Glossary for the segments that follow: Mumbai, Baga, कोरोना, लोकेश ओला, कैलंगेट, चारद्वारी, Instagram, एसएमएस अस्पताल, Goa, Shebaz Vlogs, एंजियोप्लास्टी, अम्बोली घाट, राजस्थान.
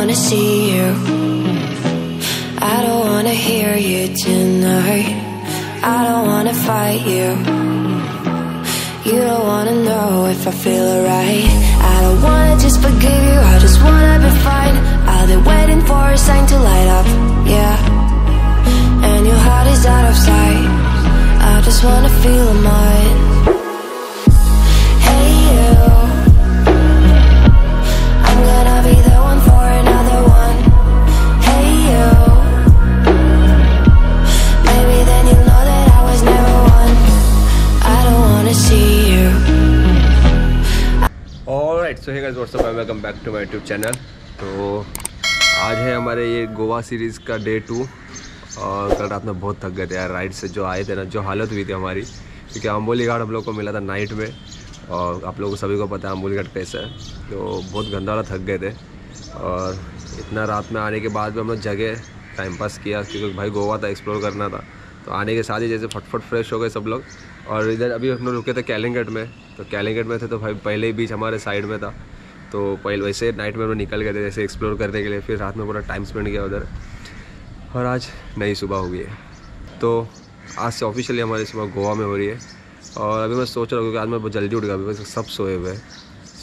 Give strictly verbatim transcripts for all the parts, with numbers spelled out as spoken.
wanna see you. I don't wanna hear you tonight. I don't wanna fight you. You don't wanna know if I feel alright. I don't wanna just forgive you, I just wanna be fine. I've been waiting for a sign to light up, yeah. And your heart is out of sight. I just wanna feel mine. So hey guys what's up and welcome back to my YouTube channel. तो आज है हमारे ये Goa series का day two और कल रात में बहुत थक गए थे यार। राइड से जो आए थे ना, जो हालत हुई थी हमारी, क्योंकि अम्बोली घाट हम लोग को मिला था नाइट में और आप लोगों को सभी को पता है अम्बोली घाट कैसा है। तो बहुत गंदा वाला थक गए थे और इतना रात में आने के बाद भी हम लोग जगह टाइम पास किया क्योंकि भाई गोवा था, एक्सप्लोर करना था। तो आने के साथ ही जैसे फटफट फ्रेश हो गए सब लोग। और इधर अभी हम लोग रुके थे कैलंगेट में, तो कैलंगेट में थे तो भाई पहले ही बीच हमारे साइड में था, तो पहले वैसे नाइट में हम लोग निकल गए थे जैसे एक्सप्लोर करने के लिए। फिर रात में पूरा टाइम स्पेंड किया उधर और आज नई सुबह हुई है। तो आज से ऑफिशियली हमारी सुबह गोवा में हो रही है। और अभी मैं सोच रहा हूँ क्योंकि आज मैं बहुत जल्दी उठ गया, अभी बस सब सोए हुए हैं,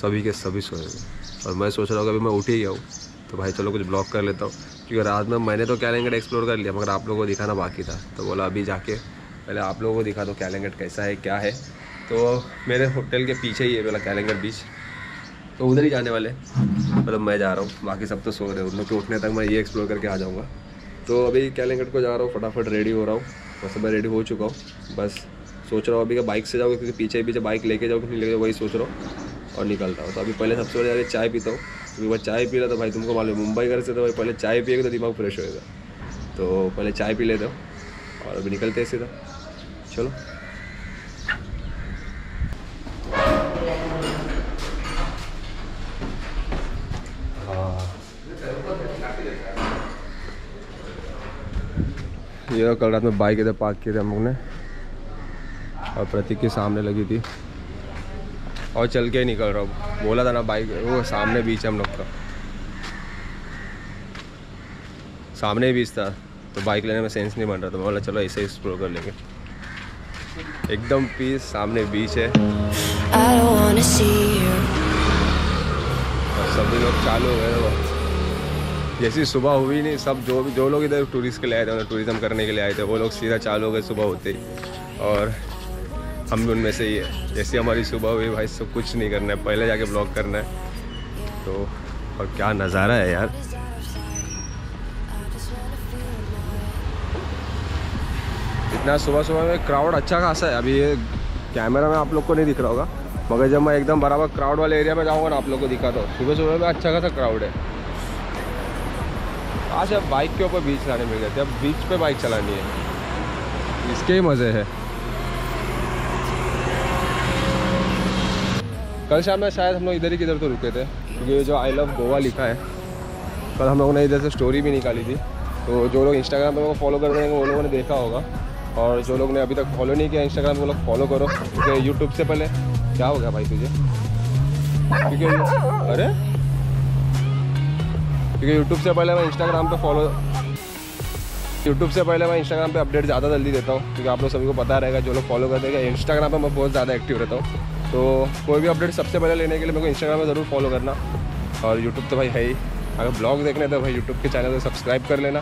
सभी के सभी सोए हुए और मैं सोच रहा हूँ अभी मैं उठ ही गया हूँ तो भाई चलो कुछ ब्लॉग कर लेता हूँ। क्योंकि रात में मैंने तो कैलंगेट एक्सप्लोर कर लिया मगर आप लोगों को दिखाना बाकी था, तो बोला अभी जाके पहले आप लोगों को दिखा दो कैलंगेट कैसा है क्या है। तो मेरे होटल के पीछे ही है बोला कैलंगेट बीच, तो उधर ही जाने वाले, मतलब मैं जा रहा हूँ, बाकी सब तो सो रहे हैं, उन लोग के उठने तक मैं ये एक्सप्लोर करके आ जाऊँगा। तो अभी कैलंगेट को जा रहा हूँ, फटाफट रेडी हो रहा हूँ, बस मैं रेडी हो चुका हूँ। बस सोच रहा हूँ अभी का बाइक से जाओ क्योंकि पीछे पीछे बाइक लेके जाओ कि नहीं लेके जाओ वही सोच रहा हूँ और निकलता हूँ। तो अभी पहले सबसे पहले चाय पीता हूँ क्योंकि वह चाय पी रहा था भाई, तुमको मालूम मुंबई घर से तो भाई पहले चाय पिएगा तो दिमाग फ्रेश होएगा। तो पहले चाय पी लेते हो और अभी निकलते हैं सीधा, चलो। ये कल रात में बाइक इधर पार्क किए थे हम लोग ने और प्रतीक के सामने लगी थी और चल के ही निकल रहा हूँ। बोला था ना बाइक, वो सामने बीच हम लोग का सामने बीच था तो बाइक लेने में सेंस नहीं बन रहा था, मैं बोला चलो ऐसे एक्सप्लोर कर लेंगे। एकदम पीस सामने बीच है और सभी लोग चालू हो गए जैसी सुबह हुई। नहीं सब जो जो लोग इधर टूरिस्ट के लिए आए थे, टूरिज़म करने के लिए आए थे, वो लोग सीधा चालू हो गए सुबह होते ही और हम भी उनमें से ही है। जैसी हमारी सुबह हुई भाई सब कुछ नहीं करना है, पहले जाके ब्लॉग करना है। तो और क्या नज़ारा है यार। इतना सुबह सुबह में क्राउड अच्छा खासा है। अभी ये कैमरा में आप लोग को नहीं दिख रहा होगा मगर जब मैं एकदम बराबर क्राउड वाले एरिया में जाऊँगा ना आप लोग को दिखाता हूँ। सुबह सुबह में अच्छा खासा क्राउड है। आज अब बाइक के ऊपर बीच चलाने मिल जाते हैं, अब बीच पे बाइक चलानी है, इसके ही मज़े हैं। कल शाम में शायद हम लोग इधर ही किधर तो रुके थे क्योंकि जो आई लव गोवा लिखा है कल हम लोगों ने इधर से स्टोरी भी निकाली थी, तो जो लोग इंस्टाग्राम पे लोग फॉलो कर रहे हैं वो लोगों ने देखा होगा और जो लोग ने अभी तक फॉलो नहीं किया इंस्टाग्राम को लोग फॉलो करो क्योंकि यूट्यूब से पहले क्या होगा भाई तुझे, क्योंकि अरे क्योंकि यूट्यूब से पहले मैं इंस्टाग्राम पे फॉलो यूट्यूब से पहले मैं इंस्टाग्राम पे अपडेट ज़्यादा जल्दी देता हूँ क्योंकि आप लोग सभी को पता रहेगा जो लोग फॉलो करते हैं कि इंस्टाग्राम पे मैं बहुत ज़्यादा एक्टिव रहता हूँ। तो कोई भी अपडेट सबसे पहले लेने के लिए मेरे को इंस्टाग्राम पे ज़रूर फॉलो करना और यूट्यूब तो भाई है ही। अगर ब्लॉग देखने तो भाई यूट्यूब के चैनल को सब्सक्राइब कर लेना।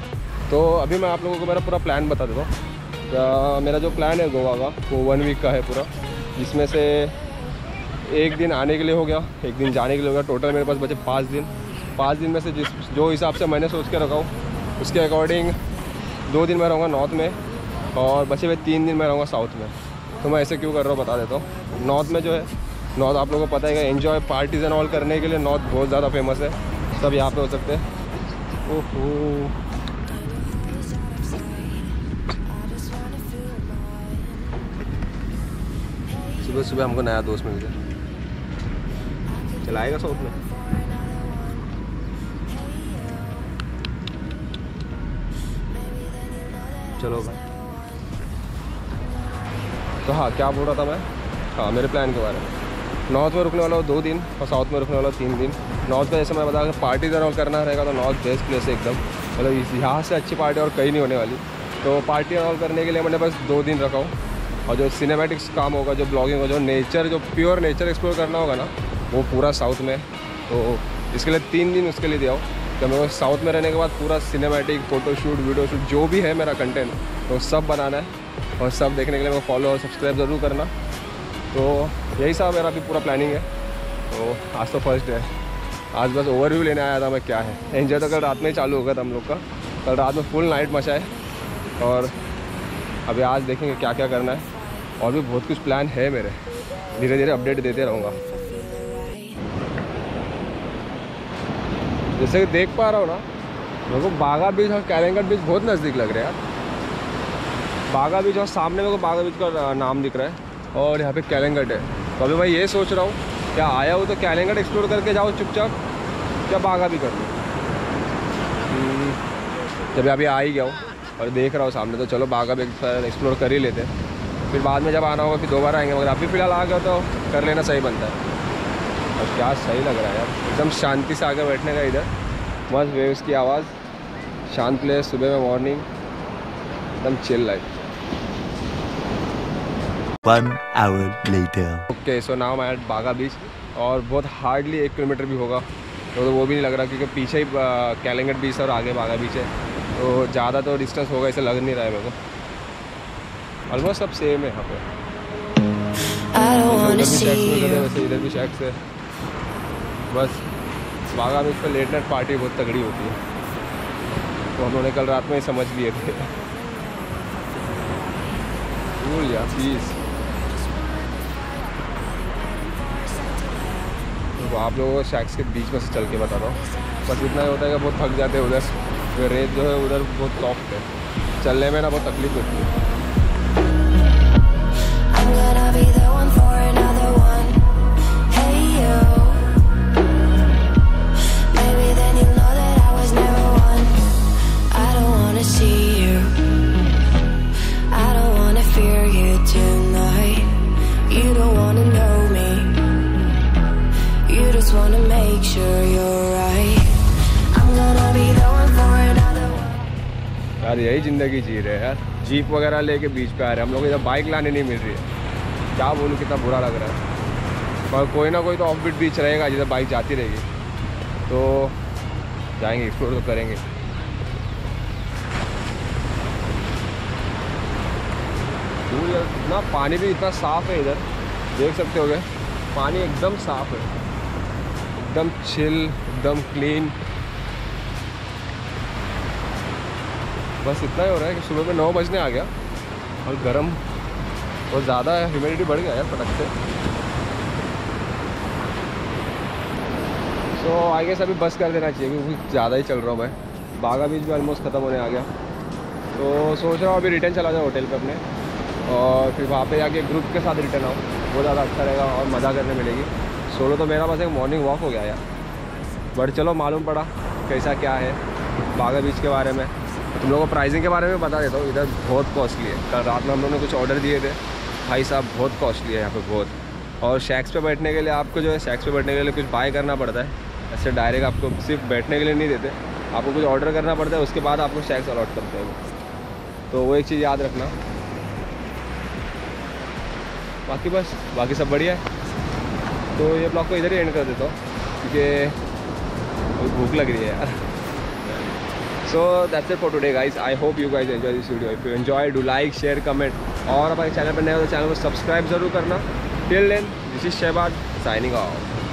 तो अभी मैं आप लोगों को मेरा पूरा प्लान बता देता हूँ। मेरा जो प्लान है गोवा का वो वन वीक का है पूरा, जिसमें से एक दिन आने के लिए हो गया, एक दिन जाने के लिए हो गया, टोटल मेरे पास बचे पाँच दिन। पाँच दिन में से जिस जो हिसाब से मैंने सोच के रखा हूँ उसके अकॉर्डिंग दो दिन मैं रहूँगा नॉर्थ में और बचे हुए तीन दिन मैं रहूँगा साउथ में। तो मैं ऐसे क्यों कर रहा हूँ बता देता हूँ। नॉर्थ में जो है, नॉर्थ आप लोगों को पता है कि एंजॉय पार्टीज एंड ऑल करने के लिए नॉर्थ बहुत ज़्यादा फेमस है, सब यहाँ पे हो सकते हैं। ओहो सुबह सुबह हमको नया दोस्त मिल गया, चलाएगा साउथ में। चलो भाई, तो हाँ क्या बोल रहा था मैं, हाँ मेरे प्लान के बारे में। नॉर्थ में रुकने वाला हो दो दिन और साउथ में रुकने वाला तीन दिन। नॉर्थ में जैसे मैं बता रहा पार्टी अगर करना रहेगा तो नॉर्थ बेस्ट प्लेस है एकदम, मतलब यहाँ से अच्छी पार्टी और कहीं नहीं होने वाली। तो पार्टी अनॉल करने के लिए मैंने बस दो दिन रखा हूँ और जो सिनेमैटिक्स काम होगा, जो ब्लॉगिंग होगा, जो नेचर, जो प्योर नेचर एक्सप्लोर करना होगा ना, वो पूरा साउथ में। तो इसके लिए तीन दिन उसके लिए दिया हो तो मेरे को साउथ में रहने के बाद पूरा सिनेमैटिक फ़ोटोशूट, वीडियो शूट जो भी है मेरा कंटेंट वो तो सब बनाना है। और सब देखने के लिए मेरे फॉलो और सब्सक्राइब ज़रूर करना। तो यही सब मेरा अभी पूरा प्लानिंग है। तो आज तो फर्स्ट है, आज बस ओवरव्यू लेने आया था मैं क्या है। एंजॉय तो कल रात में ही चालू हो गया था हम लोग का, कल रात में फुल नाइट मचा है और अभी आज देखेंगे क्या क्या करना है। और भी बहुत कुछ प्लान है मेरे, धीरे धीरे अपडेट देते रहूँगा। जैसे कि देख पा रहा हूँ ना, मेरे को बागा बीच और कैलंगट बीच बहुत नज़दीक लग रहे हैं यार। बागा बीच और सामने मेरे को बागा बीच का नाम दिख रहा है और यहाँ पे कैलंगट है। तो अभी मैं ये सोच रहा हूँ क्या आया हो तो कैलंगट एक्सप्लोर करके जाओ चुपचाप, क्या बागा भी कर लो। जब अभी आ ही गया हूँ और देख रहा हूँ सामने, तो चलो बागा भी एक्सप्लोर कर ही लेते हैं, फिर बाद में जब आना होगा फिर दोबारा आएंगे। मगर अभी फिलहाल आ गया तो कर लेना सही बनता है। और क्या सही लग रहा है यार, एकदम शांति से आगे बैठने का इधर, बस वेव्स की आवाज़, शांत प्लेस, सुबह में मॉर्निंग, एकदम chill life. Okay so now I am at Baga beach और बहुत हार्डली एक किलोमीटर भी होगा तो वो भी नहीं लग रहा क्योंकि पीछे ही कैलंगट बीच और आगे बागा बीच है, तो ज़्यादा तो डिस्टेंस होगा ऐसा लग नहीं रहा है मेरे को। ऑलमोस्ट सब सेम है यहाँ पे, वैसे इधर भी शैक्स है। बस बागा बीच पर लेट नाइट पार्टी बहुत तगड़ी होती है, तो उन्होंने कल रात में ही समझ लिए थे। कूल यार प्लीज़, तो आप लोगों को शैक्स के बीच में से चल के बता रहा हूँ। बस इतना ही होता है कि बहुत थक जाते हैं उधर, रेत जो है उधर बहुत सॉफ्ट है, चलने में ना बहुत तकलीफ होती है। यार यही ज़िंदगी जी रहे हैं यार, जीप वगैरह लेके बीच पे आ रहे हैं हम लोग, इधर बाइक लाने नहीं मिल रही है। क्या बोलूँ कितना बुरा लग रहा है, पर कोई ना कोई तो ऑफ बीट बीच रहेगा जिधर बाइक जाती रहेगी, तो जाएंगे एक्सप्लोर तो करेंगे। इतना पानी भी इतना साफ़ है इधर, देख सकते हो गए पानी एकदम साफ है, एकदम चिल, एकदम क्लीन। बस इतना ही हो रहा है कि सुबह में नौ बजने आ गया और गर्म बहुत ज़्यादा है, ह्यूमिडिटी बढ़ गया है फटक से। सो so, आई गेस अभी बस कर देना चाहिए क्योंकि ज़्यादा ही चल रहा हूँ मैं। बागा बीच भी ऑलमोस्ट ख़त्म होने आ गया, तो सोच रहा हूँ अभी रिटर्न चला जाऊँ होटल पे अपने और फिर वहाँ पे जाके ग्रुप के साथ रिटर्न आऊँ, वो ज़्यादा अच्छा रहेगा और मज़ा करने मिलेगी। सोलो तो मेरा बस एक मॉर्निंग वॉक हो गया यार, बट चलो मालूम पड़ा कैसा क्या है बागा बीच के बारे में। तुम लोगों को प्राइसिंग के बारे में बता देता हूँ, इधर बहुत कॉस्टली है। कल रात में हम लोगों ने कुछ ऑर्डर दिए थे, भाई साहब बहुत कॉस्टली है यहाँ पे बहुत। और शैक्स पे बैठने के लिए आपको जो है शैक्स पे बैठने के लिए कुछ बाय करना पड़ता है, ऐसे डायरेक्ट आपको सिर्फ बैठने के लिए नहीं देते, आपको कुछ ऑर्डर करना पड़ता है, उसके बाद आपको शैक्स अलॉट करते हैं। तो वो एक चीज़ याद रखना, बाकी बस बाकी सब बढ़िया है। तो ये ब्लॉग को इधर ही एंड कर देता हूँ क्योंकि भूख लग रही है यार। So that's it for today guys, I hope you guys enjoy this video. If you enjoy, do like, share, comment और हमारे चैनल पर नए हो तो चैनल को सब्सक्राइब जरूर करना। Till then, this is Shebaz signing off.